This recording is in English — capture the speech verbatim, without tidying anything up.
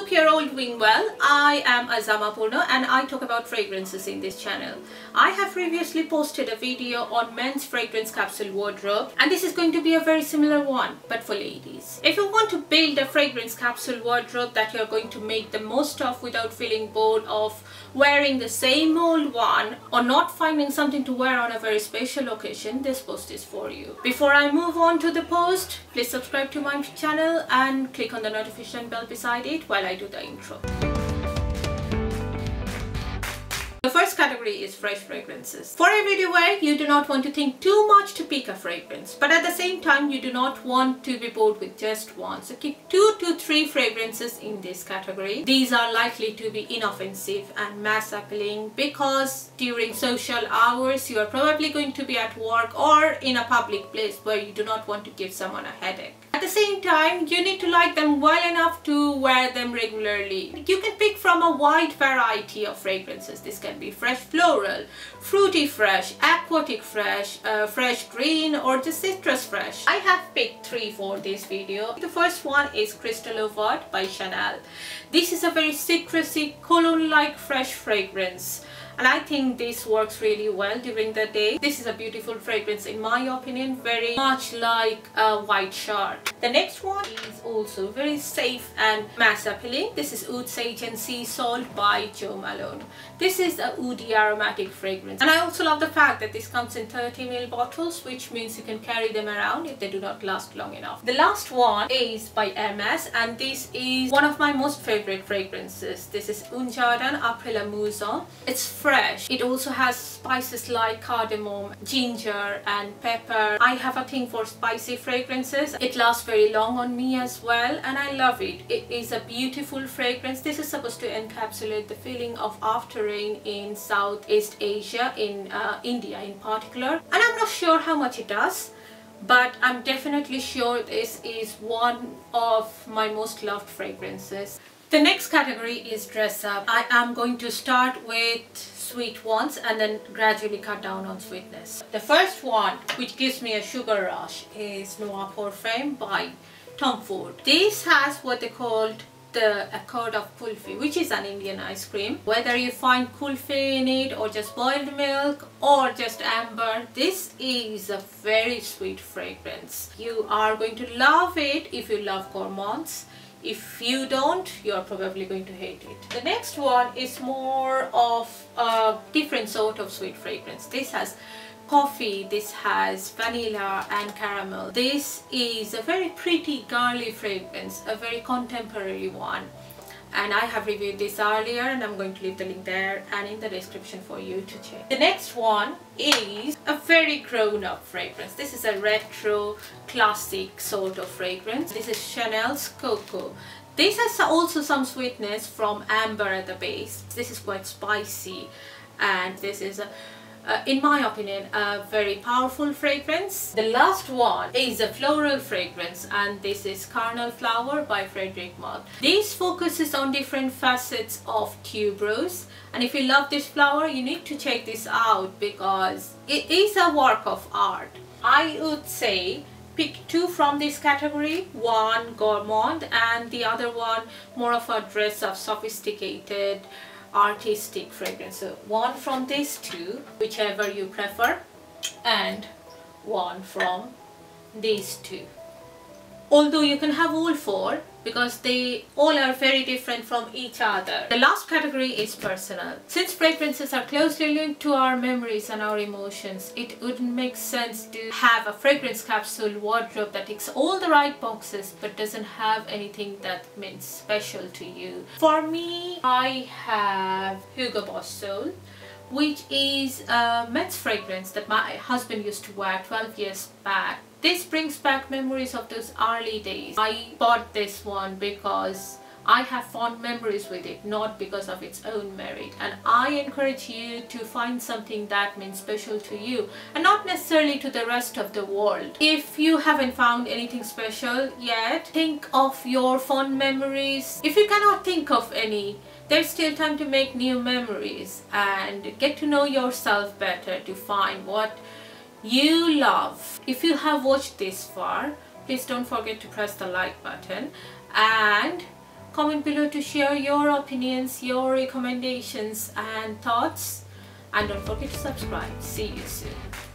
hope you're all doing well. I am Azzama Purno and I talk about fragrances in this channel. I have previously posted a video on men's fragrance capsule wardrobe, and this is going to be a very similar one but for ladies. If you want to build a fragrance capsule wardrobe that you're going to make the most of without feeling bored of wearing the same old one or not finding something to wear on a very special occasion, this post is for you. Before I move on to the post, please subscribe to my channel and click on the notification bell beside it while I do the intro. The first category is fresh fragrances. For everyday wear, you do not want to think too much to pick a fragrance, but at the same time you do not want to be bored with just one, so keep two to three fragrances in this category. These are likely to be inoffensive and mass appealing because during social hours you are probably going to be at work or in a public place where you do not want to give someone a headache. At the same time, you need to like them well enough to wear them regularly. You can pick from a wide variety of fragrances. This can be fresh floral, fruity fresh, aquatic fresh, uh, fresh green, or just citrus fresh. I have picked three for this video. The first one is Cristalle Eau Verte by Chanel. This is a very citrusy, cologne-like fresh fragrance. And I think this works really well during the day. This is a beautiful fragrance in my opinion, very much like a white shard. The next one is also very safe and mass appealing. This is Oud Sage and Sea Salt by Jo Malone. This is a woody aromatic fragrance. And I also love the fact that this comes in thirty milliliter bottles, which means you can carry them around if they do not last long enough. The last one is by Hermès, and this is one of my most favorite fragrances. This is Un Jardin Après La Mousson. It's fresh. It also has spices like cardamom, ginger and pepper. I have a thing for spicy fragrances. It lasts very long on me as well, and I love it. It is a beautiful fragrance. This is supposed to encapsulate the feeling of after rain in Southeast Asia, in uh, India in particular. And I'm not sure how much it does, but I'm definitely sure this is one of my most loved fragrances. The next category is dress up. I am going to start with sweet ones and then gradually cut down on sweetness. The first one, which gives me a sugar rush, is Noir Pour Femme by Tom Ford. This has what they called the accord of kulfi, which is an Indian ice cream. Whether you find kulfi in it or just boiled milk or just amber, this is a very sweet fragrance. You are going to love it if you love gourmands. If you don't, you're probably going to hate it. The next one is more of a different sort of sweet fragrance. This has coffee, this has vanilla and caramel. This is a very pretty girly fragrance, a very contemporary one. And I have reviewed this earlier, and I'm going to leave the link there and in the description for you to check. The next one is a very grown-up fragrance. This is a retro classic sort of fragrance. This is Chanel's Coco. This has also some sweetness from amber at the base. This is quite spicy, and this is a Uh, in my opinion, a very powerful fragrance. The last one is a floral fragrance, and this is Carnal Flower by Frederic Malle. This focuses on different facets of tuberose, and if you love this flower, you need to check this out because it is a work of art. I would say pick two from this category, one gourmand and the other one more of a dress of sophisticated artistic fragrance. So one from these two, whichever you prefer, and one from these two. Although you can have all four because they all are very different from each other. The last category is personal. Since fragrances are closely linked to our memories and our emotions, it wouldn't make sense to have a fragrance capsule wardrobe that ticks all the right boxes but doesn't have anything that means special to you. For me, I have Hugo Boss Soul, which is a men's fragrance that my husband used to wear twelve years back. This brings back memories of those early days. I bought this one because I have fond memories with it, not because of its own merit. And I encourage you to find something that means special to you and not necessarily to the rest of the world. If you haven't found anything special yet, think of your fond memories. If you cannot think of any, there's still time to make new memories and get to know yourself better to find what you love. If you have watched this far, please don't forget to press the like button and Comment below to share your opinions, your recommendations and thoughts, and don't forget to subscribe. See you soon.